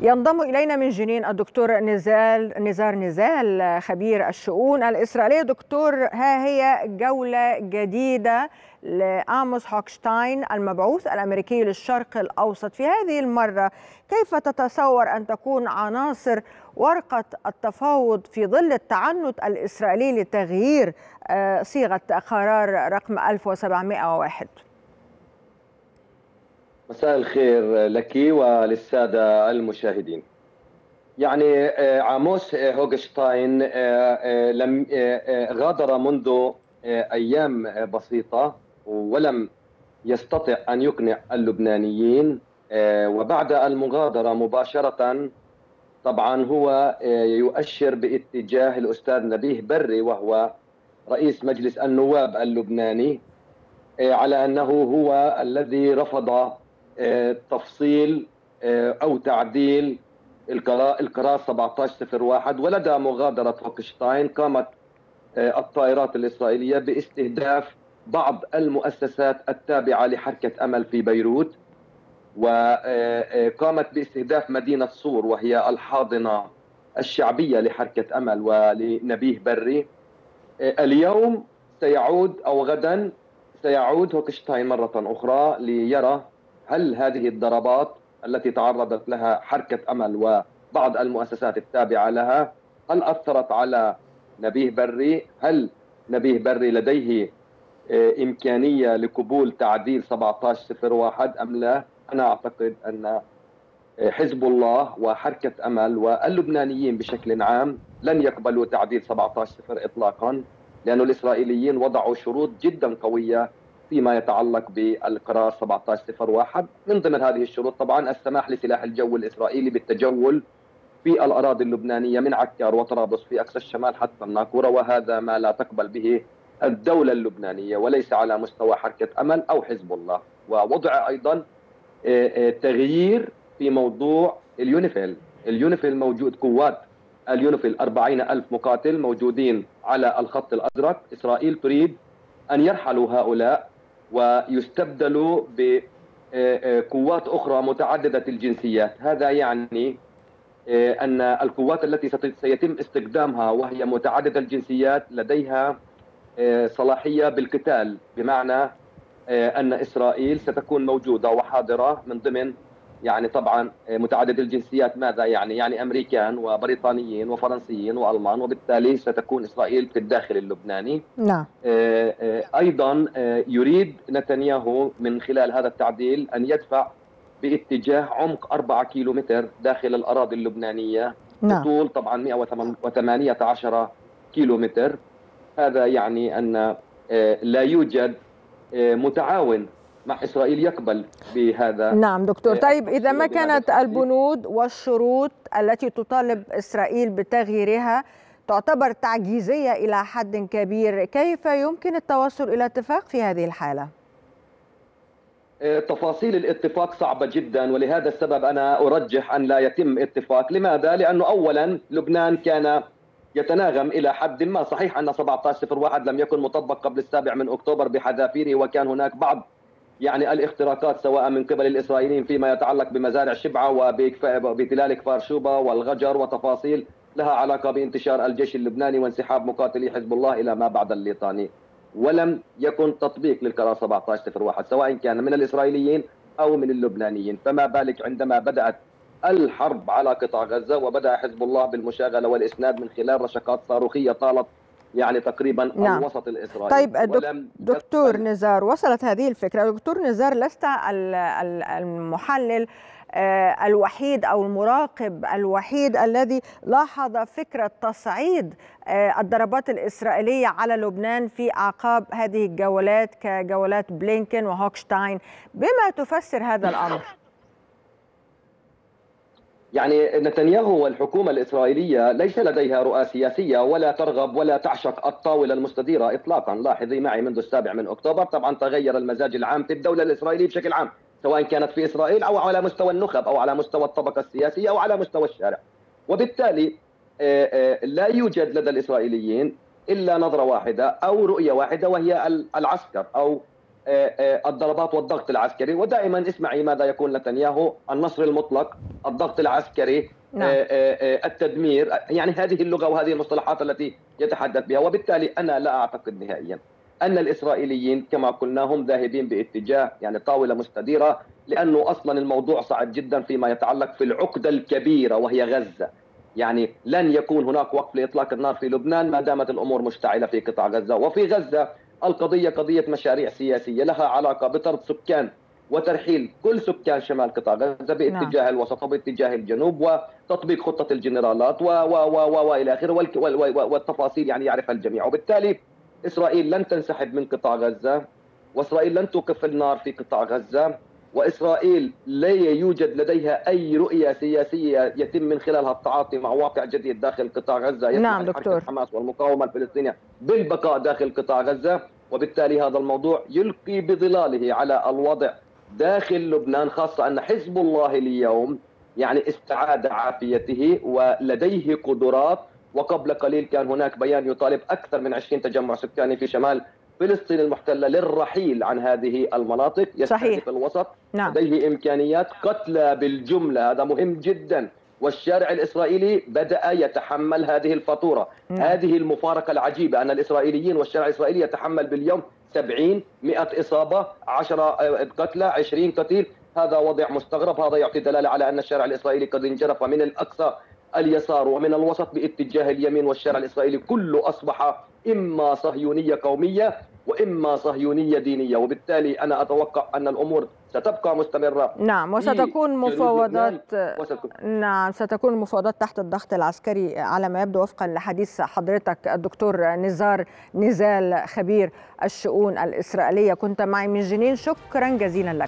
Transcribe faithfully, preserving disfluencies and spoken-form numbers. ينضم إلينا من جنين الدكتور نزال نزار نزال خبير الشؤون الإسرائيلية. دكتور، ها هي جولة جديدة لآموس هوكشتاين المبعوث الأمريكي للشرق الأوسط، في هذه المرة كيف تتصور أن تكون عناصر ورقة التفاوض في ظل التعنت الإسرائيلي لتغيير صيغة قرار رقم ألف وسبعمائة وواحد؟ مساء الخير لك وللسادة المشاهدين. يعني آموس هوكشتاين لم غادر منذ أيام بسيطة ولم يستطع أن يقنع اللبنانيين، وبعد المغادرة مباشرة طبعا هو يؤشر باتجاه الأستاذ نبيه بري وهو رئيس مجلس النواب اللبناني على أنه هو الذي رفض تفصيل أو تعديل القرار سبعة عشر صفر واحد. ولدى مغادرة هوكشتاين قامت الطائرات الإسرائيلية باستهداف بعض المؤسسات التابعة لحركة أمل في بيروت، وقامت باستهداف مدينة صور وهي الحاضنة الشعبية لحركة أمل ولنبيه بري. اليوم سيعود أو غدا سيعود هوكشتاين مرة أخرى ليرى هل هذه الضربات التي تعرضت لها حركة أمل وبعض المؤسسات التابعة لها هل أثرت على نبيه بري؟ هل نبيه بري لديه إمكانية لقبول تعديل سبعة عشر صفر واحد أم لا؟ أنا أعتقد أن حزب الله وحركة أمل واللبنانيين بشكل عام لن يقبلوا تعديل سبعة عشر صفر إطلاقا، لأن الإسرائيليين وضعوا شروط جدا قوية فيما يتعلق بالقرار سبعة عشر صفر واحد، من ضمن هذه الشروط طبعا السماح لسلاح الجو الإسرائيلي بالتجول في الأراضي اللبنانية من عكار وطرابلس في أقصى الشمال حتى الناقورة، وهذا ما لا تقبل به الدولة اللبنانية وليس على مستوى حركة أمل أو حزب الله. ووضع أيضا تغيير في موضوع اليونيفيل. اليونيفيل موجود، قوات اليونيفيل أربعين ألف مقاتل موجودين على الخط الأزرق، إسرائيل تريد أن يرحلوا هؤلاء ويستبدلوا بقوات أخرى متعددة الجنسيات. هذا يعني أن القوات التي سيتم استخدامها وهي متعددة الجنسيات لديها صلاحية بالقتال، بمعنى أن إسرائيل ستكون موجودة وحاضرة من ضمن يعني طبعا متعددة الجنسيات. ماذا يعني؟ يعني أمريكان وبريطانيين وفرنسيين وألمان، وبالتالي ستكون إسرائيل في الداخل اللبناني. نعم. أيضا يريد نتنياهو من خلال هذا التعديل أن يدفع باتجاه عمق أربعة كيلومتر داخل الأراضي اللبنانية، نعم، بطول طبعا مئة وثمانية عشر كيلومتر. هذا يعني أن لا يوجد متعاون مع إسرائيل يقبل بهذا. نعم دكتور، طيب إذا ما كانت البنود والشروط التي تطالب إسرائيل بتغييرها تعتبر تعجيزية إلى حد كبير، كيف يمكن التوصل إلى اتفاق في هذه الحالة؟ تفاصيل الاتفاق صعبة جدا، ولهذا السبب أنا أرجح أن لا يتم اتفاق. لماذا؟ لأنه أولا لبنان كان يتناغم إلى حد ما، صحيح أن سبعة عشر صفر واحد لم يكن مطبق قبل السابع من أكتوبر بحذافيره، وكان هناك بعض يعني الاختراقات سواء من قبل الإسرائيليين فيما يتعلق بمزارع شبعة وبتلال كفار شوبة والغجر وتفاصيل لها علاقة بانتشار الجيش اللبناني وانسحاب مقاتلي حزب الله إلى ما بعد الليطاني، ولم يكن تطبيق للقرار سبعة عشر صفر واحد سواء كان من الإسرائيليين أو من اللبنانيين. فما بالك عندما بدأت الحرب على قطاع غزة وبدأ حزب الله بالمشاغلة والإسناد من خلال رشقات صاروخية طالت يعني تقريبا نعم. الوسط الإسرائيلي. طيب دكتور نزار، وصلت هذه الفكرة. دكتور نزار، لست المحلل الوحيد أو المراقب الوحيد الذي لاحظ فكرة تصعيد الضربات الإسرائيلية على لبنان في أعقاب هذه الجولات كجولات بلينكن وهوكشتاين، بما تفسر هذا الأمر؟ يعني نتنياهو والحكومة الإسرائيلية ليس لديها رؤى سياسية ولا ترغب ولا تعشق الطاولة المستديرة إطلاقا. لاحظي معي منذ السابع من أكتوبر طبعا تغير المزاج العام في الدولة الإسرائيلية بشكل عام، سواء كانت في إسرائيل أو على مستوى النخب أو على مستوى الطبقة السياسية أو على مستوى الشارع، وبالتالي لا يوجد لدى الإسرائيليين إلا نظرة واحدة أو رؤية واحدة وهي العسكر أو الضربات والضغط العسكري، ودائما اسمعي ماذا يقول نتنياهو: النصر المطلق، الضغط العسكري، نعم. التدمير، يعني هذه اللغة وهذه المصطلحات التي يتحدث بها. وبالتالي أنا لا أعتقد نهائيا أن الإسرائيليين كما قلنا هم ذاهبين باتجاه يعني طاولة مستديرة، لأنه أصلا الموضوع صعب جدا فيما يتعلق في العقدة الكبيرة وهي غزة. يعني لن يكون هناك وقف لإطلاق النار في لبنان ما دامت الأمور مشتعلة في قطاع غزة. وفي غزة القضية قضية مشاريع سياسية لها علاقة بطرد سكان وترحيل كل سكان شمال قطاع غزة باتجاه نعم. الوسط وباتجاه الجنوب، وتطبيق خطة الجنرالات و و و وإلى آخره، والتفاصيل يعني يعرفها الجميع. وبالتالي إسرائيل لن تنسحب من قطاع غزة، وإسرائيل لن توقف النار في قطاع غزة، وإسرائيل لا يوجد لديها أي رؤية سياسية يتم من خلالها التعاطي مع واقع جديد داخل قطاع غزة يسمح نعم دكتور حماس والمقاومة الفلسطينية بالبقاء داخل قطاع غزة. وبالتالي هذا الموضوع يلقي بظلاله على الوضع داخل لبنان، خاصة أن حزب الله اليوم يعني استعاد عافيته ولديه قدرات. وقبل قليل كان هناك بيان يطالب أكثر من عشرين تجمع سكاني في شمال فلسطين المحتلة للرحيل عن هذه المناطق، يستهدف الوسط، نعم. لديه إمكانيات قتلى بالجملة، هذا مهم جدا. والشارع الإسرائيلي بدأ يتحمل هذه الفاتورة، نعم. هذه المفارقة العجيبة أن الإسرائيليين والشارع الإسرائيلي يتحمل باليوم سبعين، مئة إصابة، عشرة قتلى، عشرين قتيل. هذا وضع مستغرب، هذا يعطي دلالة على أن الشارع الإسرائيلي قد انجرف من الأقصى اليسار ومن الوسط باتجاه اليمين، والشارع الإسرائيلي كله أصبح إما صهيونية قومية وإما صهيونية دينية. وبالتالي أنا أتوقع أن الأمور ستبقى مستمرة، نعم. وستكون مفاوضات نعم ستكون مفاوضات تحت الضغط العسكري على ما يبدو، وفقا لحديث حضرتك الدكتور نزار نزال خبير الشؤون الإسرائيلية. كنت معي من جنين، شكرا جزيلا لك.